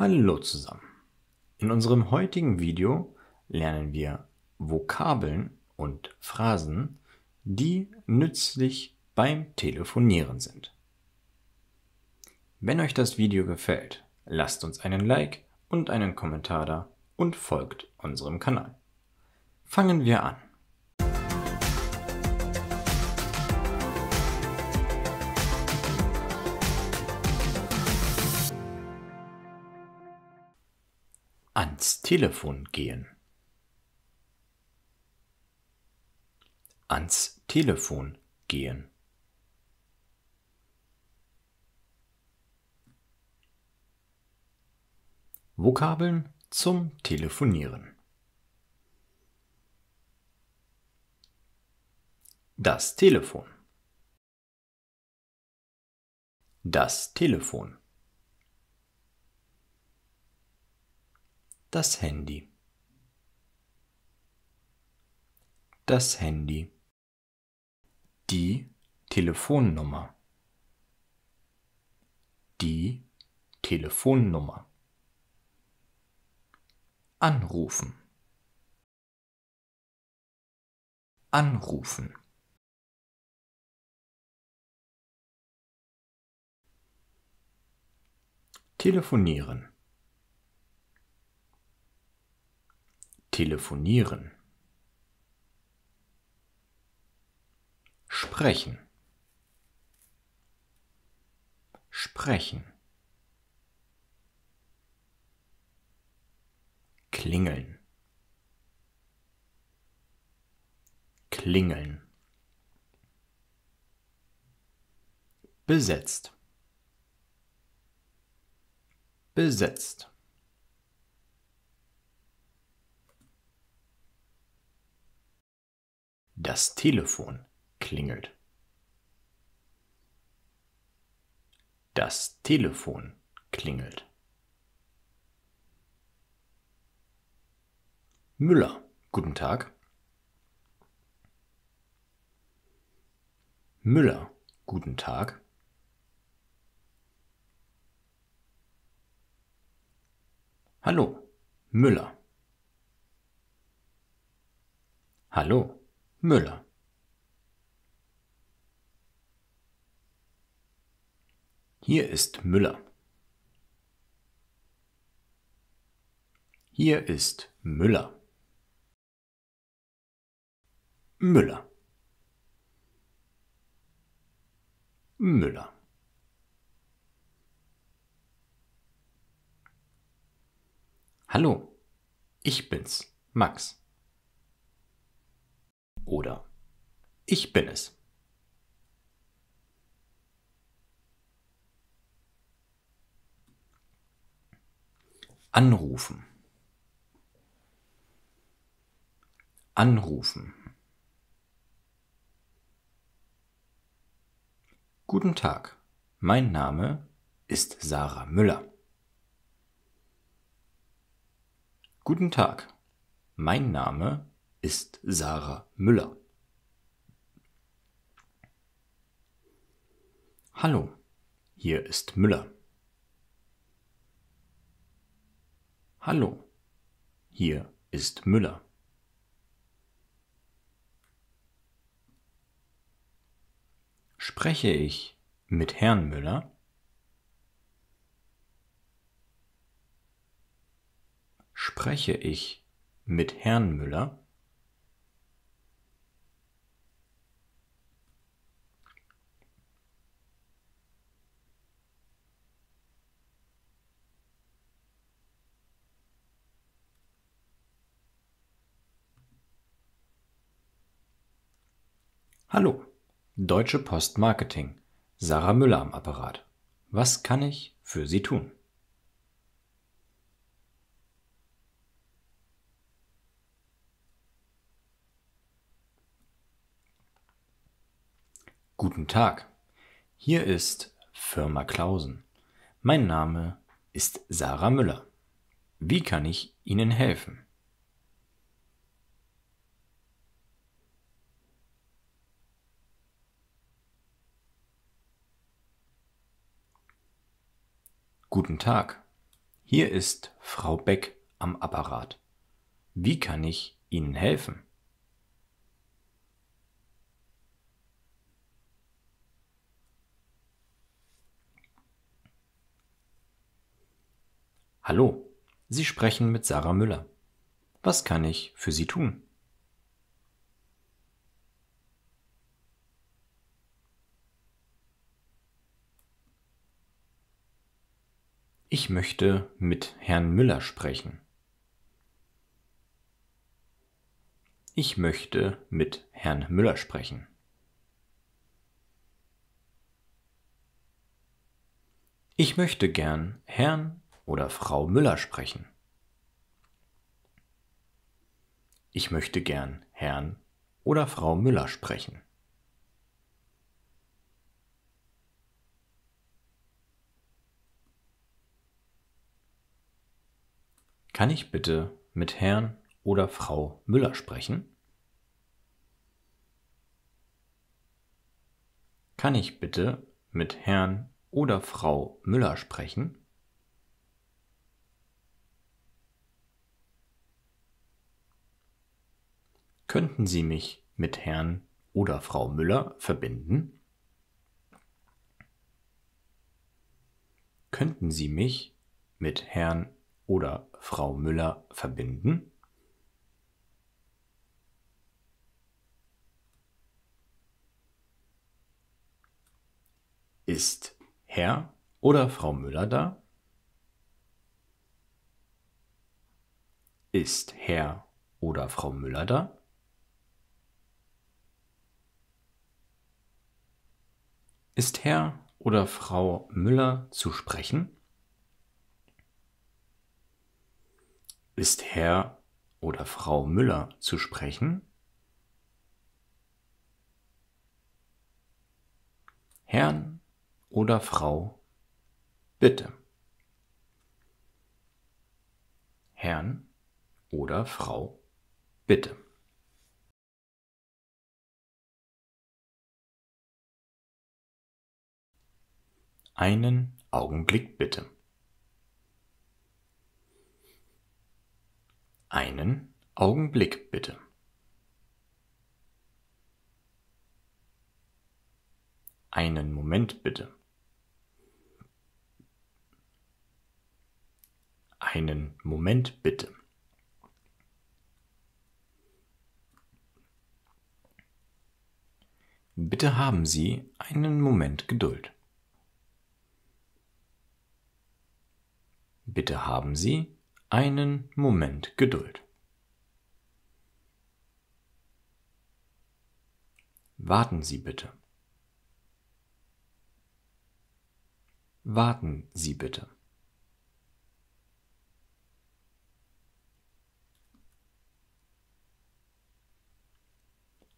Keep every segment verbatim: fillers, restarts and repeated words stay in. Hallo zusammen! In unserem heutigen Video lernen wir Vokabeln und Phrasen, die nützlich beim Telefonieren sind. Wenn euch das Video gefällt, lasst uns einen Like und einen Kommentar da und folgt unserem Kanal. Fangen wir an! Ans Telefon gehen. Ans Telefon gehen. Vokabeln zum Telefonieren. Das Telefon. Das Telefon. Das Handy. Das Handy. Die Telefonnummer. Die Telefonnummer. Anrufen. Anrufen. Telefonieren. Telefonieren. Sprechen. Sprechen. Klingeln. Klingeln. Besetzt. Besetzt. Das Telefon klingelt. Das Telefon klingelt. Müller, guten Tag. Müller, guten Tag. Hallo, Müller. Hallo, Müller. Hier ist Müller. Hier ist Müller. Müller. Müller. Hallo, ich bin's, Max. Oder ich bin es. Anrufen. Anrufen. Guten Tag, mein Name ist Sarah Müller. Guten Tag, mein Name ist ist Sarah Müller. Hallo, hier ist Müller. Hallo, hier ist Müller. Spreche ich mit Herrn Müller? Spreche ich mit Herrn Müller? Hallo, Deutsche Post Marketing, Sarah Müller am Apparat. Was kann ich für Sie tun? Guten Tag, hier ist Firma Klausen. Mein Name ist Sarah Müller. Wie kann ich Ihnen helfen? Guten Tag, Hier ist Frau Beck am Apparat. Wie kann ich Ihnen helfen? Hallo, Sie sprechen mit Sarah Müller. Was kann ich für Sie tun? Ich möchte mit Herrn Müller sprechen. Ich möchte mit Herrn Müller sprechen. Ich möchte gern Herrn oder Frau Müller sprechen. Ich möchte gern Herrn oder Frau Müller sprechen. Kann ich bitte mit Herrn oder Frau Müller sprechen? Kann ich bitte mit Herrn oder Frau Müller sprechen? Könnten Sie mich mit Herrn oder Frau Müller verbinden? Könnten Sie mich mit Herrn oder Frau Müller verbinden? Ist Herr oder Frau Müller da? Ist Herr oder Frau Müller da? Ist Herr oder Frau Müller zu sprechen? Ist Herr oder Frau Müller zu sprechen? Herrn oder Frau, bitte. Herrn oder Frau, bitte. Einen Augenblick bitte. Einen Augenblick bitte. Einen Moment bitte. Einen Moment bitte. Bitte haben Sie einen Moment Geduld. Bitte haben Sie einen Moment Geduld. Warten Sie bitte. Warten Sie bitte.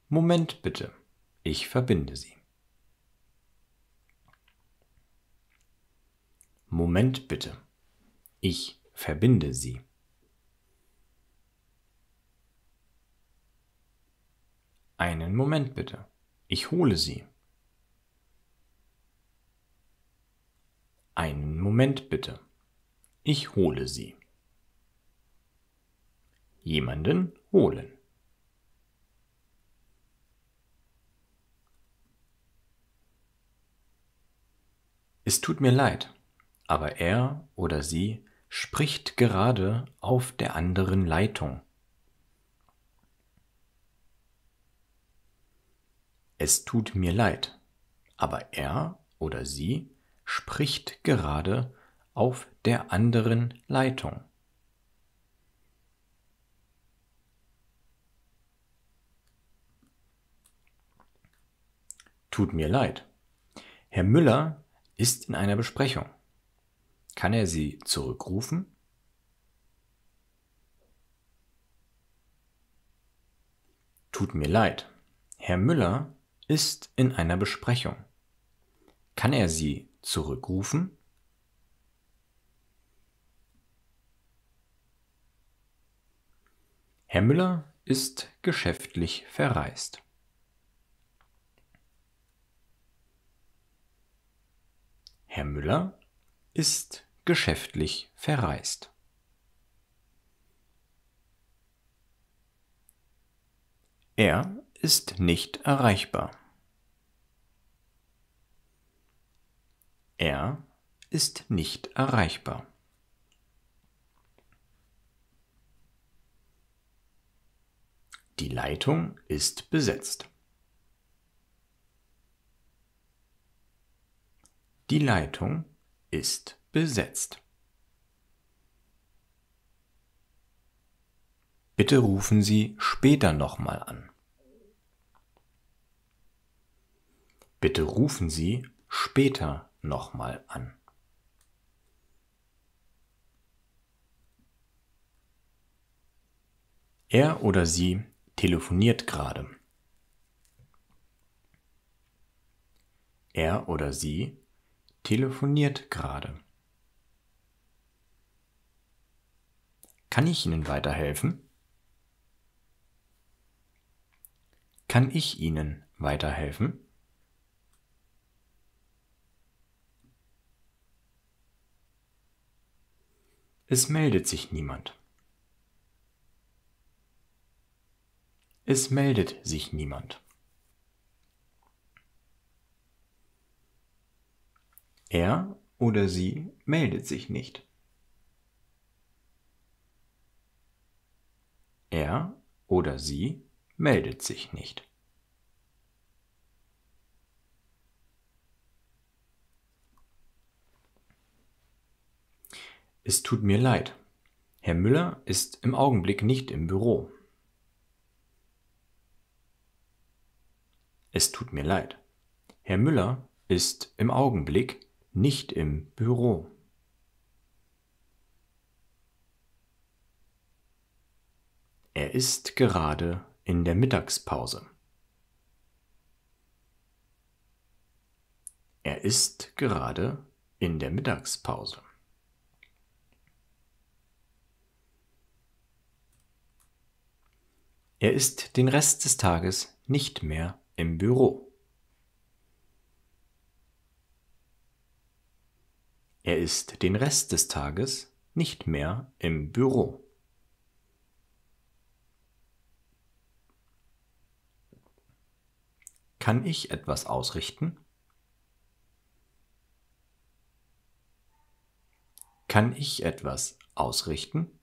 Moment bitte, ich verbinde Sie. Moment bitte, ich verbinde sie. Einen Moment bitte. Ich hole sie. Einen Moment bitte. Ich hole sie. Jemanden holen. Es tut mir leid, aber er oder sie spricht gerade auf der anderen Leitung. Es tut mir leid, aber er oder sie spricht gerade auf der anderen Leitung. Tut mir leid. Herr Müller ist in einer Besprechung. Kann er Sie zurückrufen? Tut mir leid. Herr Müller ist in einer Besprechung. Kann er Sie zurückrufen? Herr Müller ist geschäftlich verreist. Herr Müller ist geschäftlich verreist. Er ist nicht erreichbar. Er ist nicht erreichbar. Die Leitung ist besetzt. Die Leitung ist besetzt. Bitte rufen Sie später nochmal an. Bitte rufen Sie später nochmal an. Er oder sie telefoniert gerade. Er oder sie telefoniert gerade. Kann ich Ihnen weiterhelfen? Kann ich Ihnen weiterhelfen? Es meldet sich niemand. Es meldet sich niemand. Er oder sie meldet sich nicht. Er oder sie meldet sich nicht. Es tut mir leid. Herr Müller ist im Augenblick nicht im Büro. Es tut mir leid. Herr Müller ist im Augenblick nicht im Büro. Er ist gerade in der Mittagspause. Er ist gerade in der Mittagspause. Er ist den Rest des Tages nicht mehr im Büro. Er ist den Rest des Tages nicht mehr im Büro. Kann ich etwas ausrichten? Kann ich etwas ausrichten?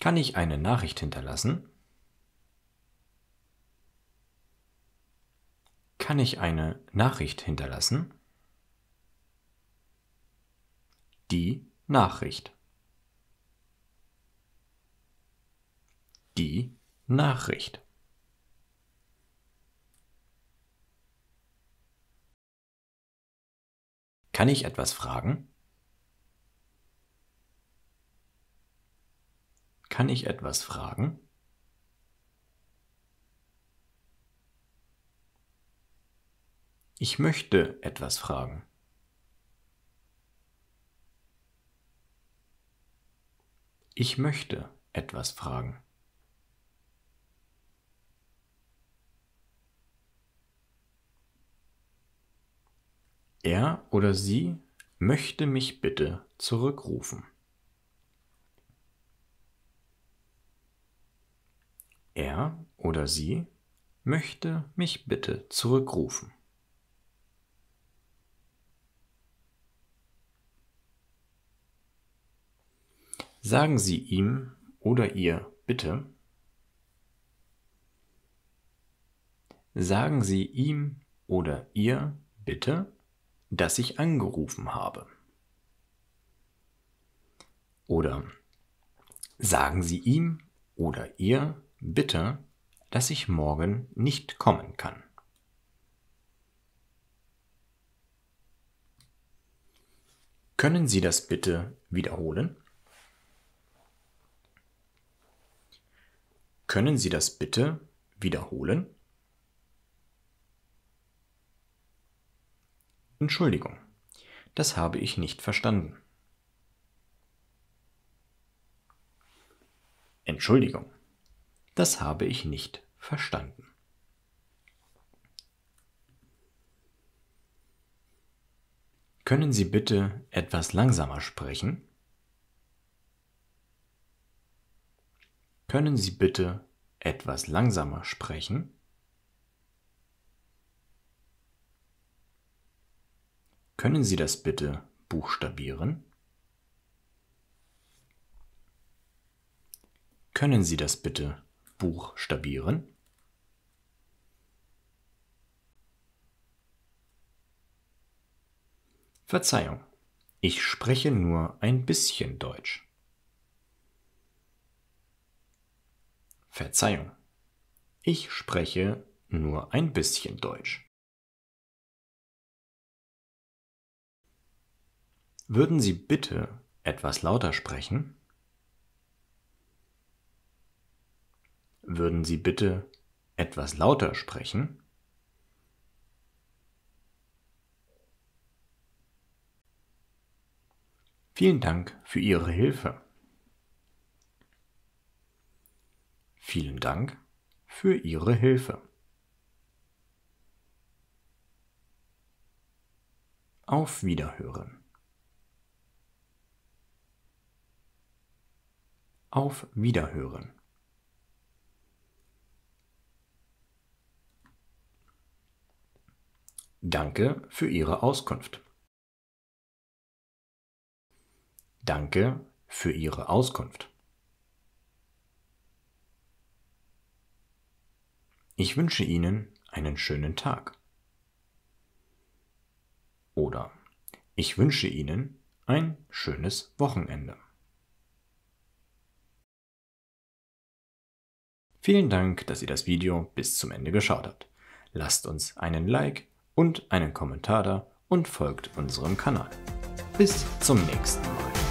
Kann ich eine Nachricht hinterlassen? Kann ich eine Nachricht hinterlassen? Die Nachricht. Die Nachricht. Kann ich etwas fragen? Kann ich etwas fragen? Ich möchte etwas fragen. Ich möchte etwas fragen. Er oder sie möchte mich bitte zurückrufen. Er oder sie möchte mich bitte zurückrufen. Sagen Sie ihm oder ihr bitte. Sagen Sie ihm oder ihr bitte, dass ich angerufen habe. Oder sagen Sie ihm oder ihr bitte, dass ich morgen nicht kommen kann. Können Sie das bitte wiederholen? Können Sie das bitte wiederholen? Entschuldigung, das habe ich nicht verstanden. Entschuldigung. Das habe ich nicht verstanden. Können Sie bitte etwas langsamer sprechen? Können Sie bitte etwas langsamer sprechen? Können Sie das bitte buchstabieren? Können Sie das bitte buchstabieren? Verzeihung, ich spreche nur ein bisschen Deutsch. Verzeihung, ich spreche nur ein bisschen Deutsch. Würden Sie bitte etwas lauter sprechen? Würden Sie bitte etwas lauter sprechen? Vielen Dank für Ihre Hilfe. Vielen Dank für Ihre Hilfe. Auf Wiederhören. Auf Wiederhören. Danke für Ihre Auskunft. Danke für Ihre Auskunft. Ich wünsche Ihnen einen schönen Tag. Oder ich wünsche Ihnen ein schönes Wochenende. Vielen Dank, dass ihr das Video bis zum Ende geschaut habt. Lasst uns einen Like und einen Kommentar da und folgt unserem Kanal. Bis zum nächsten Mal.